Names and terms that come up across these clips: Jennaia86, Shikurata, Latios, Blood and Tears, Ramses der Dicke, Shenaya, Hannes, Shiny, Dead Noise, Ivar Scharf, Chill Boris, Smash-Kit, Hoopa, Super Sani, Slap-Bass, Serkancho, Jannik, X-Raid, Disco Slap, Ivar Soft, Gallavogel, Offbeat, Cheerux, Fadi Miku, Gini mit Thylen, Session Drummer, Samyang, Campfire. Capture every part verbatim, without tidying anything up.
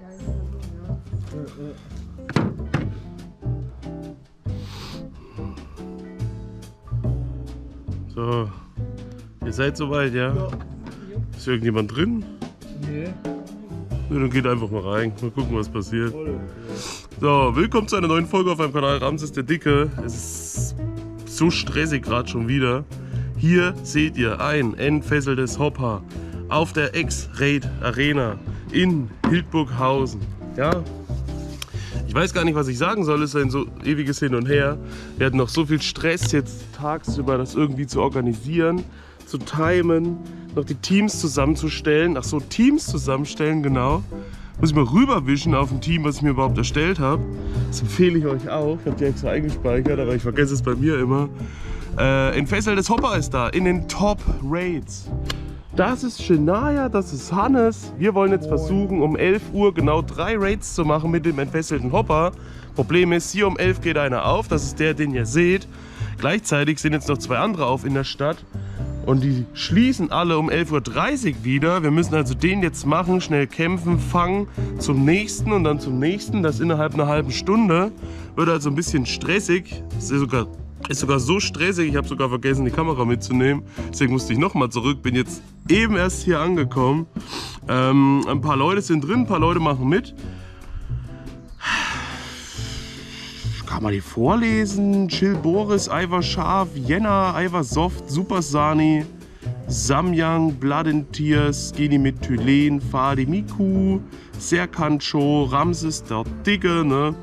Ja, ich versuche, ja. Äh, äh. So, ihr seid soweit, ja? Ja. Ist hier irgendjemand drin? Nee. Nee, dann geht einfach mal rein. Mal gucken, was passiert. So, willkommen zu einer neuen Folge auf meinem Kanal Ramses der Dicke. Es ist so stressig gerade schon wieder. Hier seht ihr ein entfesseltes Hoopa auf der X-Raid Arena in Hildburghausen. Ja? Ich weiß gar nicht, was ich sagen soll, es ist ein so ewiges Hin und Her. Wir hatten noch so viel Stress jetzt tagsüber, das irgendwie zu organisieren, zu timen, noch die Teams zusammenzustellen. Ach so, Teams zusammenstellen, genau. Muss ich mal rüberwischen auf ein Team, was ich mir überhaupt erstellt habe. Das empfehle ich euch auch. Ich habe die extra eingespeichert, aber ich vergesse es bei mir immer. Äh, entfesseltes Hoopa ist da, in den Top Raids. Das ist Shenaya, das ist Hannes. Wir wollen jetzt versuchen, um elf Uhr genau drei Raids zu machen mit dem entfesselten Hoopa. Problem ist, hier um elf geht einer auf, das ist der, den ihr seht. Gleichzeitig sind jetzt noch zwei andere auf in der Stadt. Und die schließen alle um elf Uhr dreißig wieder. Wir müssen also den jetzt machen, schnell kämpfen, fangen, zum nächsten und dann zum nächsten. Das innerhalb einer halben Stunde. Wird also ein bisschen stressig. Es ist sogar, ist sogar so stressig, ich habe sogar vergessen, die Kamera mitzunehmen. Deswegen musste ich nochmal zurück, bin jetzt eben erst hier angekommen. Ähm, ein paar Leute sind drin, ein paar Leute machen mit. Kann man die vorlesen? Chill Boris, Ivar Scharf, Jennaia, Ivar Soft, Super Sani, Samyang, Blood and Tears, Gini mit Thylen, Fadi Miku, Serkancho, Ramses der Dicke, ne?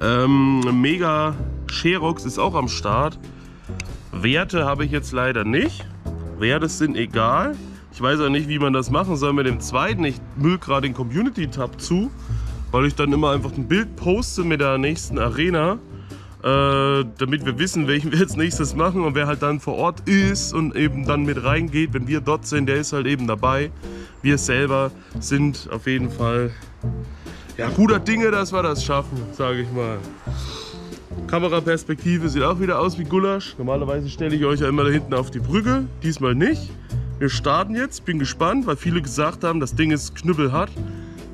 Ähm, Mega, Cheerux ist auch am Start. Werte habe ich jetzt leider nicht. Werte sind egal. Ich weiß auch nicht, wie man das machen soll mit dem zweiten. Ich müll gerade den Community-Tab zu, weil ich dann immer einfach ein Bild poste mit der nächsten Arena, äh, damit wir wissen, welchen wir jetzt nächstes machen und wer halt dann vor Ort ist und eben dann mit reingeht, wenn wir dort sind, der ist halt eben dabei. Wir selber sind auf jeden Fall, ja, guter Dinge, dass wir das schaffen, sage ich mal. Kameraperspektive sieht auch wieder aus wie Gulasch. Normalerweise stelle ich euch ja immer da hinten auf die Brücke, diesmal nicht. Wir starten jetzt, bin gespannt, weil viele gesagt haben, das Ding ist knüppelhart.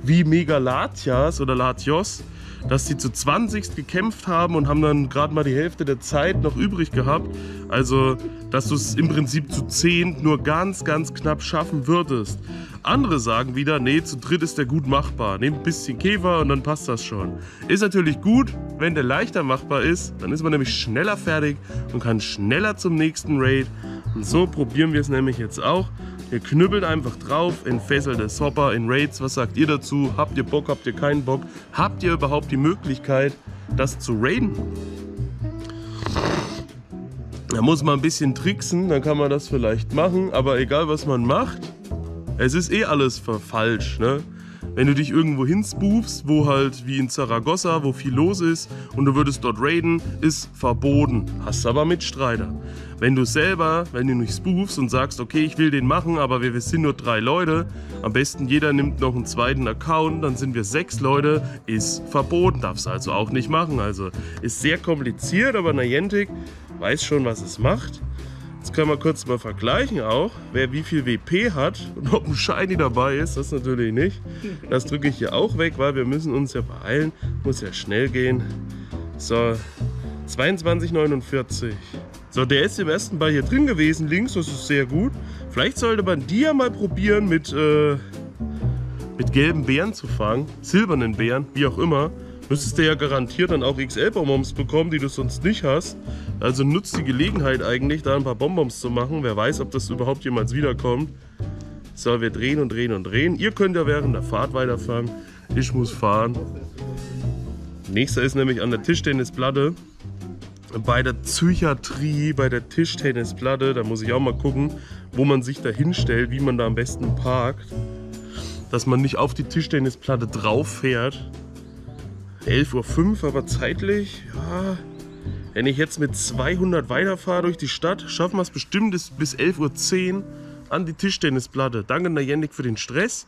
Wie Mega Latias oder Latios, dass sie zu zwanzig gekämpft haben und haben dann gerade mal die Hälfte der Zeit noch übrig gehabt. Also, dass du es im Prinzip zu zehn nur ganz, ganz knapp schaffen würdest. Andere sagen wieder, nee, zu dritt ist der gut machbar. Nehmt ein bisschen Käfer und dann passt das schon. Ist natürlich gut, wenn der leichter machbar ist, dann ist man nämlich schneller fertig und kann schneller zum nächsten Raid. Und so probieren wir es nämlich jetzt auch. Ihr knüppelt einfach drauf, entfesseltes Hoopa in Raids. Was sagt ihr dazu? Habt ihr Bock, habt ihr keinen Bock? Habt ihr überhaupt die Möglichkeit, das zu raiden? Da muss man ein bisschen tricksen, dann kann man das vielleicht machen. Aber egal, was man macht, es ist eh alles falsch, ne? Wenn du dich irgendwo hinspoofst, wo halt wie in Zaragoza, wo viel los ist und du würdest dort raiden, ist verboten. Hast aber Mitstreiter. Wenn du selber, wenn du nicht spoofst und sagst, okay, ich will den machen, aber wir, wir sind nur drei Leute, am besten jeder nimmt noch einen zweiten Account, dann sind wir sechs Leute, ist verboten. Darfst also auch nicht machen. Also ist sehr kompliziert, aber Niantic weiß schon, was es macht. Jetzt können wir kurz mal vergleichen auch, wer wie viel W P hat und ob ein Shiny dabei ist, das natürlich nicht. Das drücke ich hier auch weg, weil wir müssen uns ja beeilen, muss ja schnell gehen. So, zweiundzwanzig neunundvierzig. So, der ist im ersten Ball hier drin gewesen, links, das ist sehr gut. Vielleicht sollte man die ja mal probieren, mit, äh, mit gelben Bären zu fangen, silbernen Bären, wie auch immer. Müsstest du ja garantiert dann auch X L-Bonbons bekommen, die du sonst nicht hast. Also nutzt die Gelegenheit eigentlich, da ein paar Bonbons zu machen. Wer weiß, ob das überhaupt jemals wiederkommt. So, wir drehen und drehen und drehen. Ihr könnt ja während der Fahrt weiterfahren. Ich muss fahren. Nächster ist nämlich an der Tischtennisplatte. Bei der Psychiatrie, bei der Tischtennisplatte. Da muss ich auch mal gucken, wo man sich da hinstellt, wie man da am besten parkt. Dass man nicht auf die Tischtennisplatte drauf fährt. elf Uhr fünf, aber zeitlich, ja, wenn ich jetzt mit zweihundert weiterfahre durch die Stadt, schaffen wir es bestimmt bis elf Uhr zehn an die Tischtennisplatte. Danke an Jannik für den Stress.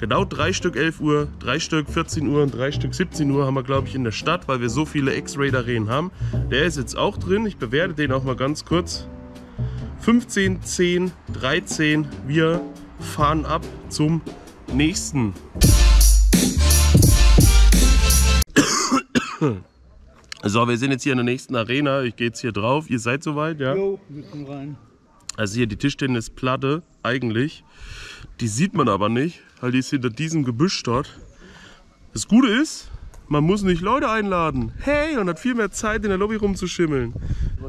Genau drei Stück elf Uhr, drei Stück vierzehn Uhr und drei Stück siebzehn Uhr haben wir, glaube ich, in der Stadt, weil wir so viele X-Raid-Arenen haben. Der ist jetzt auch drin, ich bewerte den auch mal ganz kurz. fünfzehn, zehn, dreizehn, wir fahren ab zum nächsten. So, wir sind jetzt hier in der nächsten Arena. Ich gehe jetzt hier drauf. Ihr seid soweit, ja? Jo, wir können rein. Also hier die Tischtennisplatte eigentlich. Die sieht man aber nicht, weil die ist hinter diesem Gebüsch dort. Das Gute ist, man muss nicht Leute einladen. Hey, und hat viel mehr Zeit in der Lobby rumzuschimmeln.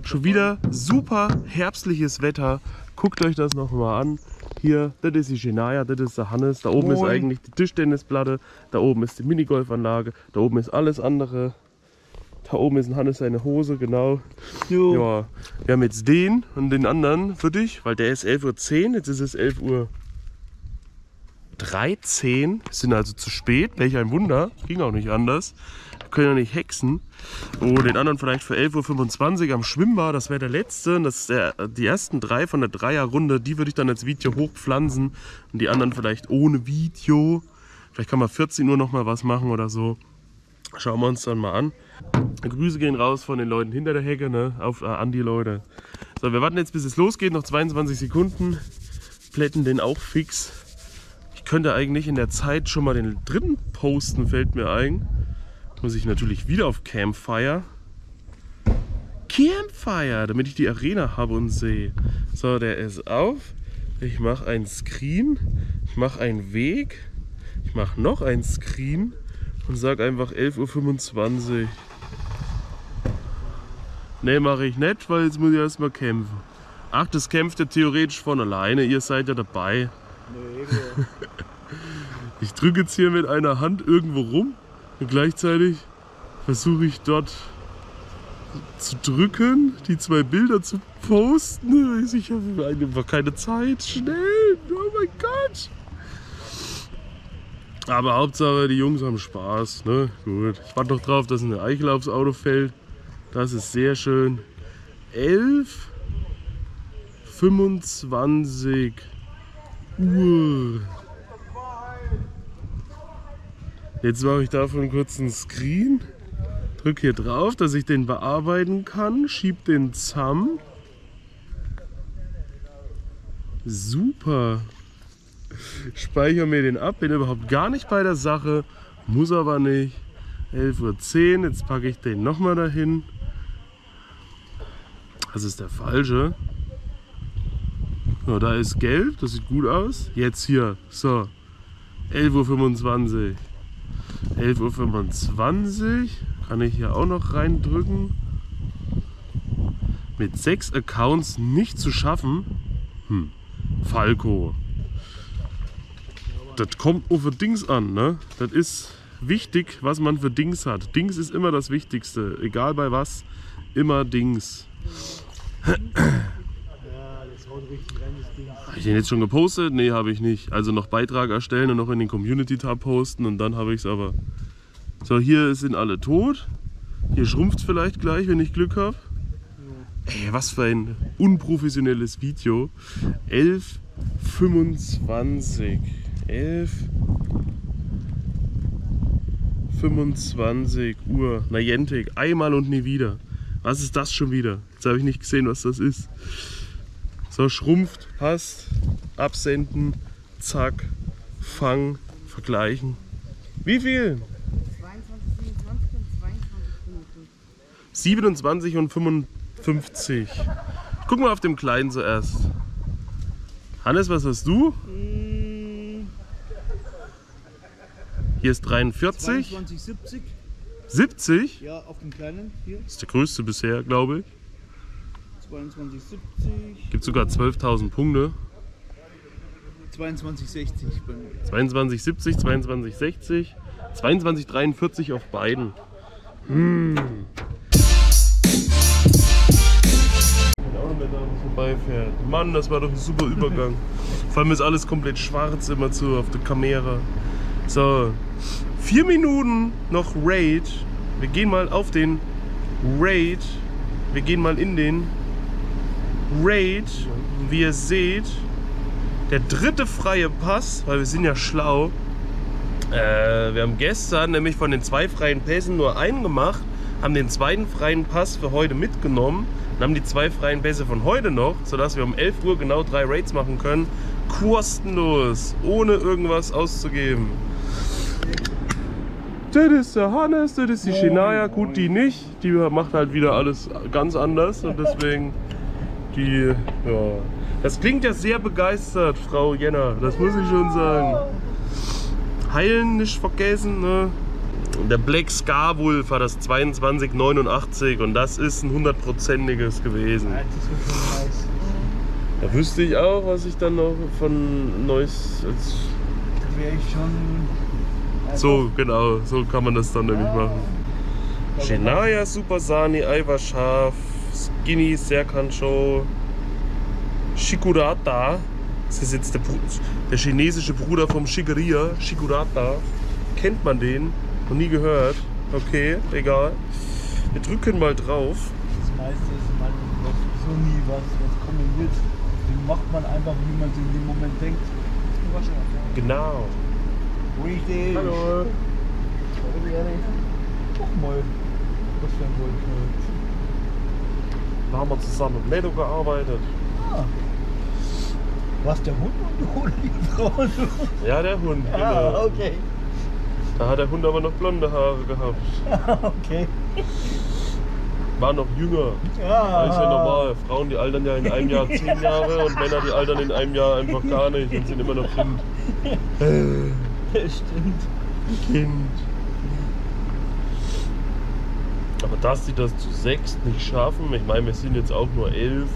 Schon wieder super herbstliches Wetter. Guckt euch das nochmal an. Hier, das ist die Shenaya, das ist der Hannes. Da oben Moin. Ist eigentlich die Tischtennisplatte. Da oben ist die Minigolfanlage. Da oben ist alles andere. Da oben ist ein Hannes seine Hose, genau. Jo. Ja. Wir haben jetzt den und den anderen für dich, weil der ist elf Uhr zehn, jetzt ist es elf Uhr dreizehn. Wir sind also zu spät, welch ein Wunder, ging auch nicht anders. Wir können ja nicht hexen. Oh, den anderen vielleicht für elf Uhr fünfundzwanzig am Schwimmbad, das wäre der letzte. Das ist der, die ersten drei von der Dreierrunde, die würde ich dann als Video hochpflanzen. Und die anderen vielleicht ohne Video. Vielleicht kann man vierzehn Uhr nochmal was machen oder so. Schauen wir uns dann mal an. Grüße gehen raus von den Leuten hinter der Hecke, ne? Auf, äh, an die Leute. So, wir warten jetzt, bis es losgeht. Noch zweiundzwanzig Sekunden. Plätten den auch fix. Ich könnte eigentlich in der Zeit schon mal den dritten posten, fällt mir ein. Muss ich natürlich wieder auf Campfire. Campfire, damit ich die Arena habe und sehe. So, der ist auf. Ich mache einen Screen. Ich mache einen Weg. Ich mache noch einen Screen. Und sag einfach elf Uhr fünfundzwanzig. Ne, mache ich nicht, weil jetzt muss ich erstmal kämpfen. Ach, das kämpft ja theoretisch von alleine. Ihr seid ja dabei. Nee, nee. Ich drücke jetzt hier mit einer Hand irgendwo rum und gleichzeitig versuche ich dort zu drücken, die zwei Bilder zu posten. Ich habe einfach keine Zeit. Schnell! Oh mein Gott! Aber Hauptsache, die Jungs haben Spaß, ne? Gut. Ich warte noch drauf, dass eine Eichel aufs Auto fällt. Das ist sehr schön. elf Uhr fünfundzwanzig. Jetzt mache ich davon kurz einen Screen. Drücke hier drauf, dass ich den bearbeiten kann. Schieb den zusammen. Super. Speichere mir den ab, bin überhaupt gar nicht bei der Sache, muss aber nicht. elf Uhr zehn, jetzt packe ich den nochmal dahin. Das ist der falsche. So, da ist gelb, das sieht gut aus. Jetzt hier, so, elf Uhr fünfundzwanzig. elf Uhr fünfundzwanzig, kann ich hier auch noch reindrücken. Mit sechs Accounts nicht zu schaffen. Hm, Falco. Das kommt auch für Dings an, ne? Das ist wichtig, was man für Dings hat. Dings ist immer das Wichtigste, egal bei was, immer Dings. Ja, das haut richtig rein, das Dings. Habe ich den jetzt schon gepostet? Ne, habe ich nicht. Also noch Beitrag erstellen und noch in den Community-Tab posten und dann habe ich es aber. So, hier sind alle tot. Hier schrumpft es vielleicht gleich, wenn ich Glück habe. Ey, was für ein unprofessionelles Video. elf Uhr fünfundzwanzig. elf Uhr fünfundzwanzig. Niantic, einmal und nie wieder. Was ist das schon wieder? Jetzt habe ich nicht gesehen, was das ist. So, schrumpft, passt, absenden, zack, fang, vergleichen. Wie viel? zweiundzwanzig, siebenundzwanzig und fünfundfünfzig. Guck mal auf dem Kleinen zuerst. Hannes, was hast du? Hier ist dreiundvierzig. zweiundzwanzig, siebzig. siebzig? Ja, auf dem kleinen hier. Das ist der größte bisher, glaube ich. zweiundzwanzig, siebzig. Gibt sogar zwölftausend Punkte. zweiundzwanzig, sechzig. zweiundzwanzig, siebzig, zweiundzwanzig, sechzig. zweiundzwanzig, dreiundvierzig auf beiden. Hm. Vorbeifährt. Mann, das war doch ein super Übergang. Vor allem ist alles komplett schwarz immer zu auf der Kamera. So, vier Minuten noch Raid. Wir gehen mal auf den Raid. Wir gehen mal in den Raid. Wie ihr seht, der dritte freie Pass, weil wir sind ja schlau. Äh, wir haben gestern nämlich von den zwei freien Pässen nur einen gemacht, haben den zweiten freien Pass für heute mitgenommen und haben die zwei freien Pässe von heute noch, sodass wir um elf Uhr genau drei Raids machen können. Kostenlos, ohne irgendwas auszugeben. Das ist der Hannes, das ist die Shenaya, gut, die nicht. Die macht halt wieder alles ganz anders und deswegen die, ja. Das klingt ja sehr begeistert, Frau Jenna, das muss ich schon sagen. Heilen nicht vergessen, ne? Der Black Scar Wolf hat das zweiundzwanzig neunundachtzig und das ist ein hundertprozentiges gewesen. Da wüsste ich auch, was ich dann noch von Neues... Als da wäre ich schon... So, genau, so kann man das dann nämlich machen. Jennaia, Super Sani, Ivar Scharf, Skinny, Serkancho, Shikurata. Das ist jetzt der, der chinesische Bruder vom Shigeria, Shikurata. Kennt man den? Noch nie gehört. Okay, egal. Wir drücken mal drauf. Das meiste ist, man weiß so nie, was, was kombiniert. Den macht man einfach, wie man in dem Moment denkt. Genau. Richtig. Hallo. Guck mal, was für ein Wollknall. Da haben wir zusammen mit Medo gearbeitet. Ah. Was, der Hund und die Frau? Ja, der Hund, genau. Ah, okay. Da hat der Hund aber noch blonde Haare gehabt. Ah, okay. War noch jünger. Ja. Das ist ja normal. Frauen, die altern ja in einem Jahr zehn Jahre und Männer, die altern in einem Jahr einfach gar nicht und sind immer noch Kind. Stimmt. Kind. Aber dass die das zu sechs nicht schaffen, ich meine, wir sind jetzt auch nur elf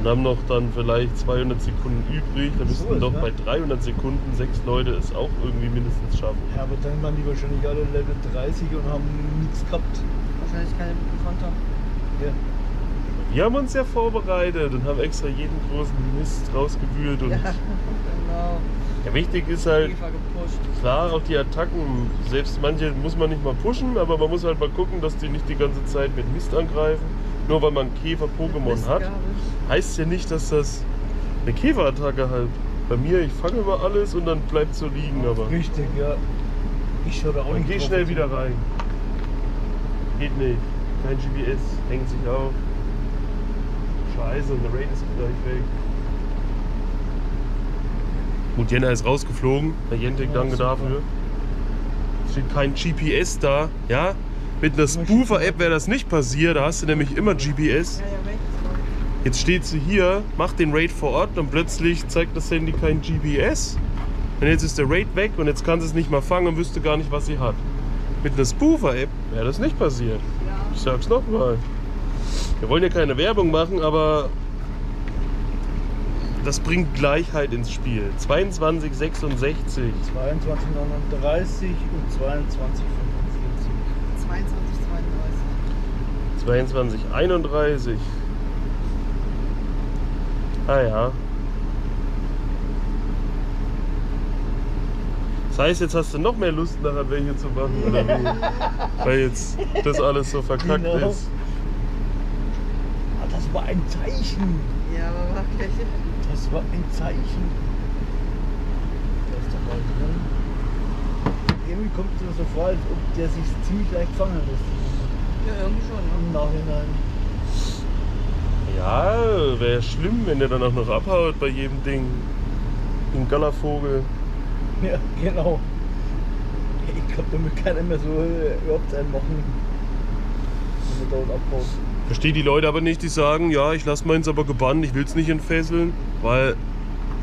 und haben noch dann vielleicht zweihundert Sekunden übrig, da müssten so, doch ja. Bei dreihundert Sekunden sechs Leute es auch irgendwie mindestens schaffen. Ja, aber dann waren die wahrscheinlich alle Level dreißig und haben nichts gehabt. Wahrscheinlich keine guten Konter. Ja. Wir haben uns ja vorbereitet und haben extra jeden großen Mist rausgewühlt und... Ja, genau. Ja, wichtig ist halt, klar, auch die Attacken, selbst manche muss man nicht mal pushen, aber man muss halt mal gucken, dass die nicht die ganze Zeit mit Mist angreifen. Nur weil man Käfer-Pokémon hat, heißt ja nicht, dass das eine Käferattacke halt. Bei mir, ich fange über alles und dann bleibt so liegen. Aber richtig, ja. Ich schaue da auch nicht. Geh schnell wieder rein. Geht nicht. Kein G P S, hängt sich auf. Scheiße, und der Raid ist gleich weg. Gut, Jenna ist rausgeflogen. Der Jentek, ja, danke dafür. Es steht kein G P S da. Ja? Mit einer Spoofer-App wäre das nicht passiert. Da hast du nämlich immer G P S. Jetzt steht sie hier, macht den Raid vor Ort und plötzlich zeigt das Handy kein G P S. Und jetzt ist der Raid weg und jetzt kann sie es nicht mal fangen und wüsste gar nicht, was sie hat. Mit einer Spoofer-App wäre das nicht passiert. Ich sag's nochmal. Wir wollen ja keine Werbung machen, aber... Das bringt Gleichheit ins Spiel. zweiundzwanzig sechsundsechzig. zweiundzwanzig neununddreißig und zweiundzwanzig fünfundvierzig. zweiundzwanzig zweiunddreißig. zweiundzwanzig einunddreißig. Ah ja. Das heißt, jetzt hast du noch mehr Lust, nachher welche zu machen, oder wie? Weil jetzt das alles so verkackt genau. Ist. Ah, das war ein Zeichen. Ja, aber war gleich. Das war ein Zeichen. Der ist doch bald drin. Irgendwie kommt es mir so vor, als ob der sich ziemlich leicht fangen lässt. Ja, irgendwie schon. Im Nachhinein. Ja, wäre schlimm, wenn der dann auch noch abhaut bei jedem Ding. Den Gallavogel. Ja, genau. Ich glaube, damit kann er immer so überhaupt einen machen. Wenn er dort abhaut. Verstehe die Leute aber nicht, die sagen, ja, ich lasse meins aber gebannt, ich will es nicht entfesseln, weil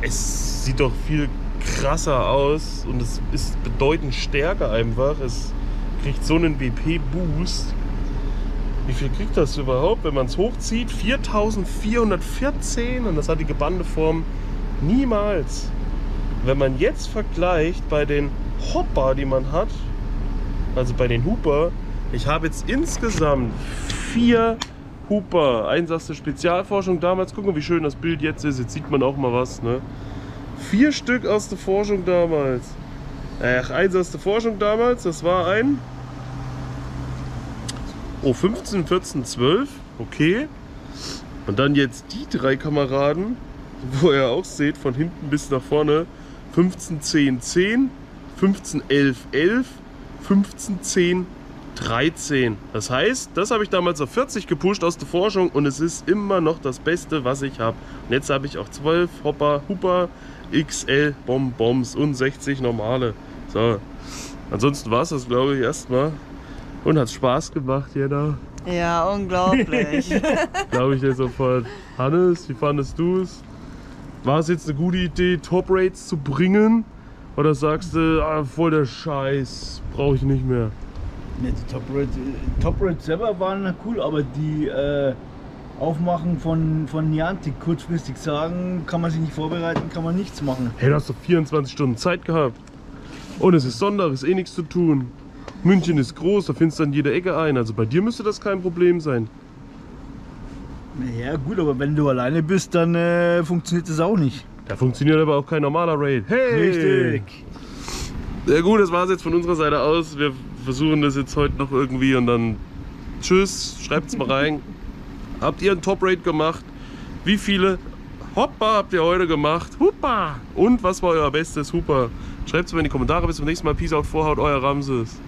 es sieht doch viel krasser aus und es ist bedeutend stärker einfach. Es kriegt so einen B P-Boost. Wie viel kriegt das überhaupt, wenn man es hochzieht? viertausendvierhundertvierzehn und das hat die gebannte Form niemals. Wenn man jetzt vergleicht bei den Hoopa, die man hat, also bei den Hoopa, ich habe jetzt insgesamt vier Hoopa, eins aus der Spezialforschung damals, gucken wie schön das Bild jetzt ist, jetzt sieht man auch mal was, ne? Vier Stück aus der Forschung damals. Ach, eins aus der Forschung damals, das war ein... Oh, fünfzehn, vierzehn, zwölf, okay. Und dann jetzt die drei Kameraden, wo ihr auch seht, von hinten bis nach vorne. fünfzehn, zehn, zehn, fünfzehn, elf, elf, fünfzehn, zehn, dreizehn. Das heißt, das habe ich damals auf vierzig gepusht aus der Forschung und es ist immer noch das Beste, was ich habe. Und jetzt habe ich auch zwölf Hoopa, Hoopa, X L Bonbons und sechzig normale. So, Ansonsten war es das, glaube ich, erstmal. Und hat Spaß gemacht, Jenna. Ja, unglaublich. Glaube ich dir sofort. Hannes, wie fandest du es? War es jetzt eine gute Idee, Top Rates zu bringen? Oder sagst du, ah, voll der Scheiß, brauche ich nicht mehr? Nee, die Top Rates, Top Rates selber waren cool, aber die äh, Aufmachen von, von Niantic kurzfristig sagen, kann man sich nicht vorbereiten, kann man nichts machen. Hey, du hast doch vierundzwanzig Stunden Zeit gehabt. Und es ist Sonntag, ist eh nichts zu tun. München ist groß, da findest du an jeder Ecke ein. Also bei dir müsste das kein Problem sein. Naja gut, aber wenn du alleine bist, dann äh, funktioniert das auch nicht. Da funktioniert aber auch kein normaler Raid. Hey! Richtig! Ja gut, das war es jetzt von unserer Seite aus. Wir versuchen das jetzt heute noch irgendwie und dann tschüss, schreibt's mal rein. Habt ihr einen Top-Raid gemacht? Wie viele Hoppa habt ihr heute gemacht? Hoopa! Und was war euer bestes Hoopa? Schreibt's mal in die Kommentare. Bis zum nächsten Mal. Peace out, Vorhaut, euer Ramses.